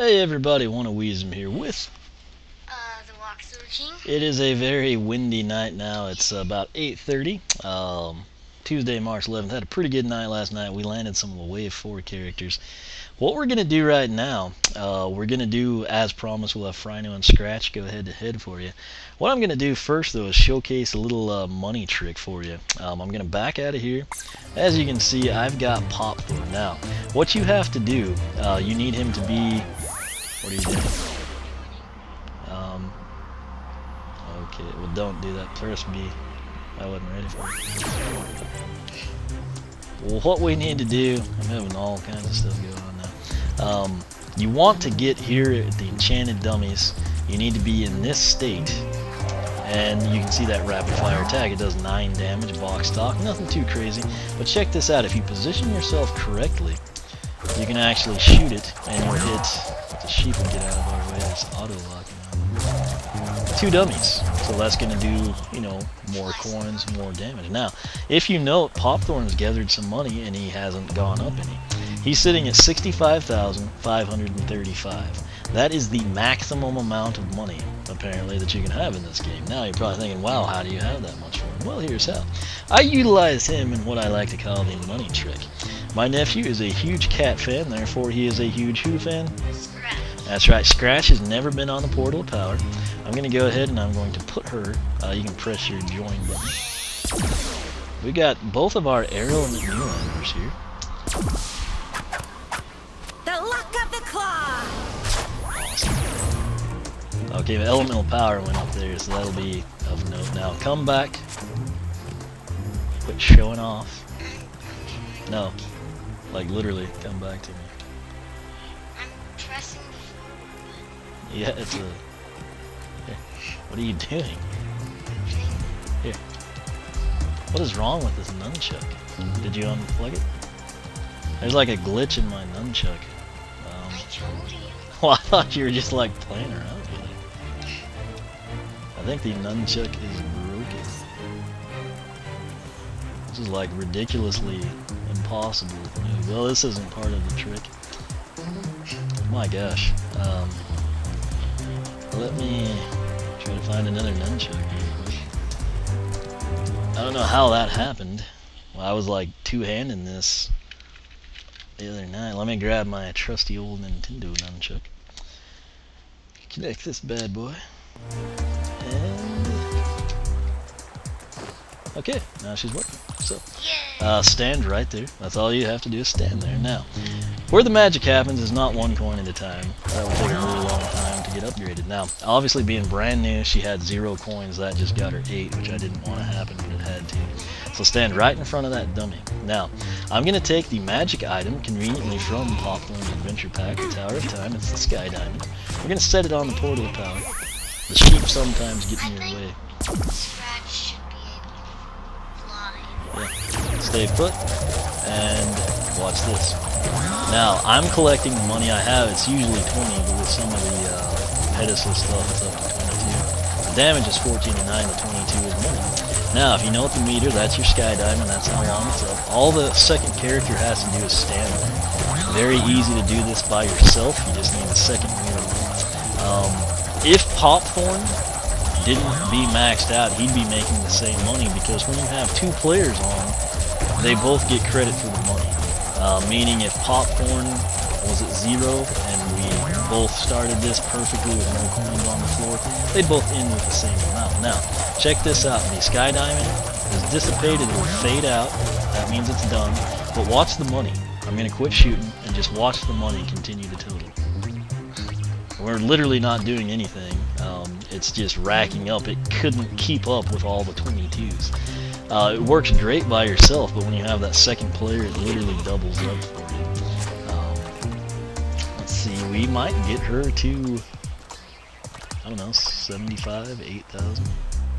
Hey everybody, Wanna Weasem here with The Walkthrough King. It is a very windy night now. It's about 8:30, Tuesday, March 11th. Had a pretty good night last night. We landed some of the Wave 4 characters. What we're going to do right now, we're going to do, as promised, we'll have Fryno and Scratch go head to head for you. What I'm going to do first, though, is showcase a little money trick for you. I'm going to back out of here. As you can see, I've got Pop Thorn. Now, what you have to do, you need him to be... What are you doing? Okay, well, don't do that. Press B. I wasn't ready for it. Well, what we need to do... I'm having all kinds of stuff going on now. You want to get here at the Enchanted Dummies. You need to be in this state. And you can see that rapid fire attack. It does 9 damage, box stock, nothing too crazy. But check this out. If you position yourself correctly, you can actually shoot it and you'll hit... The sheep will get out of our way. That's auto-locking on. 2 dummies. So that's going to do, you know, more coins, more damage. Now, if you note, Popthorn's gathered some money and he hasn't gone up any. He's sitting at 65,535. That is the maximum amount of money, apparently, that you can have in this game. Now, you're probably thinking, wow, how do you have that much money? Well, here's how. I utilize him in what I like to call the money trick. My nephew is a huge cat fan, therefore he is a huge who fan? Scratch. That's right, Scratch has never been on the Portal of Power. I'm going to go ahead and I'm going to put her, you can press your join button. We got both of our Arrow and the new members here. The luck of the claw! Awesome. Okay, the elemental power went up there, so that'll be of note. Now come back. Quit showing off. No. Like, literally, come back to me. I'm pressing the forward button. Yeah, it's a... Here. What are you doing? Here. What is wrong with this nunchuck? Did you unplug it? There's like a glitch in my nunchuck. I told you. Well, I thought you were just like playing around with it. I think the nunchuck is broken. This is like ridiculously... impossible. Well, this isn't part of the trick. My gosh. Let me try to find another nunchuck real quick. I don't know how that happened. Well, I was like two-handing this the other night. Let me grab my trusty old Nintendo nunchuck. Connect this bad boy. And... okay, now she's working. So, stand right there. That's all you have to do is stand there. Now, where the magic happens is not one coin at a time. That will take a really long time to get upgraded. Now, obviously being brand new, she had 0 coins. That just got her 8, which I didn't want to happen, but it had to. So stand right in front of that dummy. Now, I'm going to take the magic item, conveniently from Pop Thorn Adventure Pack, the Tower of Time. It's the Sky Diamond. We're going to set it on the Portal of Power. The sheep sometimes get in your way. Stay put, and watch this. Now, I'm collecting the money I have. It's usually 20, but with some of the pedestal stuff, it's up to 22. The damage is 14 to 9, the 22 is money. Now, if you know the meter, that's your Sky Diamond, that's how long it's up. All the second character has to do is stand there. Very easy to do this by yourself, you just need a second meter. If Pop Thorn didn't be maxed out, he'd be making the same money, because when you have 2 players on, they both get credit for the money. Meaning if Popcorn was at 0 and we both started this perfectly with no coins on the floor, they both end with the same amount. Now, check this out. The Sky Diamond is dissipated, it will fade out. That means it's done. But watch the money. I'm going to quit shooting and just watch the money continue to total. We're literally not doing anything. It's just racking up. It couldn't keep up with all the 22s. It works great by yourself, but when you have that second player, it literally doubles up for you. Let's see, we might get her to, I don't know, 75, 8,000,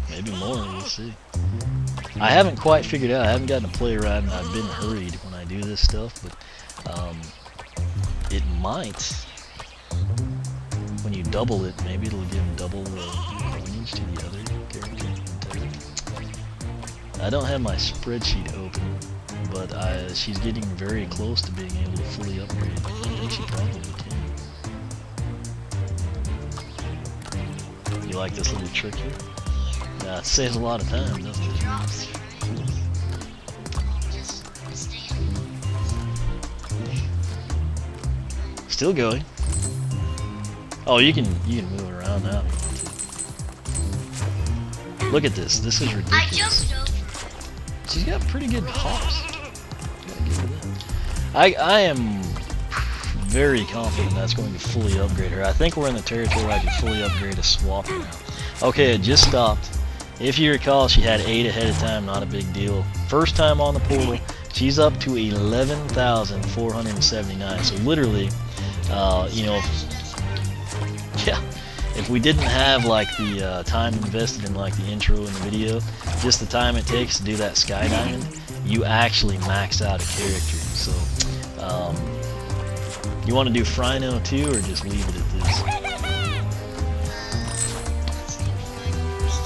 maybe more, we'll see. I haven't quite figured out, I haven't gotten a play ride, and I've been hurried when I do this stuff, but it might, when you double it, maybe it'll give double the coinage to the other character. I don't have my spreadsheet open, but she's getting very close to being able to fully upgrade. I think she probably can. You like this little trick here? It saves a lot of time, doesn't it? Still going. Oh, you can move around now if you want to. Look at this. This is ridiculous. She's got pretty good hops. I am very confident that's going to fully upgrade her. I think we're in the territory where I can fully upgrade a swap now. Okay, it just stopped. If you recall, she had 8 ahead of time. Not a big deal. First time on the portal, she's up to 11,479. So literally, you know, if we didn't have like the time invested in like the intro and the video, just the time it takes to do that Sky Diamond, you actually max out a character. So, you want to do Fryno too, or just leave it at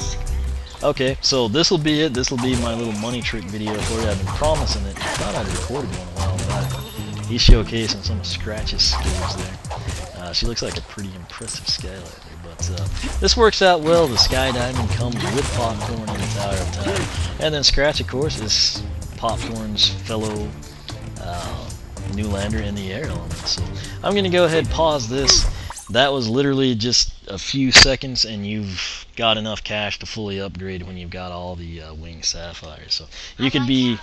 this? Okay, so this will be it. This will be my little money trick video for you. I've been promising it. I thought I'd recorded one a while back. He's showcasing some of Scratch's skills there. She looks like a pretty impressive skylight there, but this works out well. The Sky Diamond comes with Pop Thorn in the Tower of Time, and then Scratch, of course, is Pop Thorn's fellow new lander in the air element. So I'm gonna go ahead and pause this. That was literally just a few seconds, and you've got enough cash to fully upgrade when you've got all the winged sapphires. So you could be.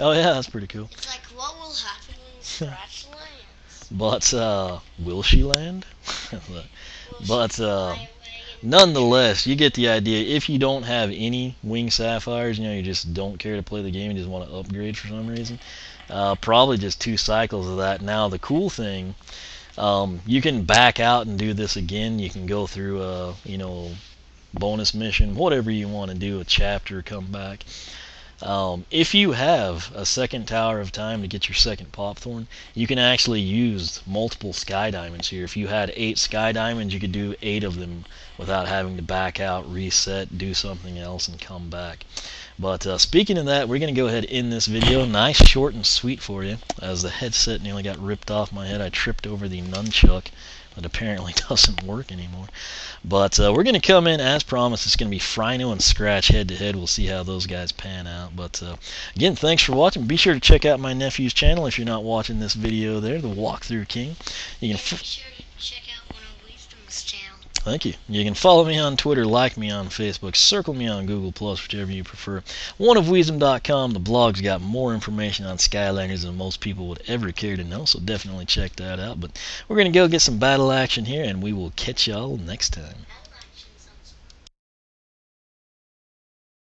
Oh yeah, that's pretty cool. It's like, what will happen when Scratch lands? But, will she land? But, nonetheless, you get the idea. If you don't have any winged sapphires, you know, you just don't care to play the game, you just want to upgrade for some reason, probably just 2 cycles of that. Now, the cool thing, you can back out and do this again. You can go through, you know, bonus mission, whatever you want to do, a chapter, come back. If you have a second Tower of Time to get your second Pop Thorn, you can actually use multiple Sky Diamonds here. If you had 8 Sky Diamonds, you could do 8 of them without having to back out, reset, do something else, and come back. But speaking of that, we're going to go ahead and end this video. Nice, short, and sweet for you. As the headset nearly got ripped off my head, I tripped over the nunchuck. It apparently doesn't work anymore. But we're going to come in, as promised. It's going to be Fryno and Scratch head-to-head. We'll see how those guys pan out. But again, thanks for watching. Be sure to check out my nephew's channel if you're not watching this video there, The Walkthrough King. You can be sure to check out 1ofWiisdom's channel. Thank you. You can follow me on Twitter, like me on Facebook, circle me on Google+, whichever you prefer. 1ofWiisdom.com, the blog's got more information on Skylanders than most people would ever care to know, so definitely check that out. But we're going to go get some battle action here, and we will catch y'all next time.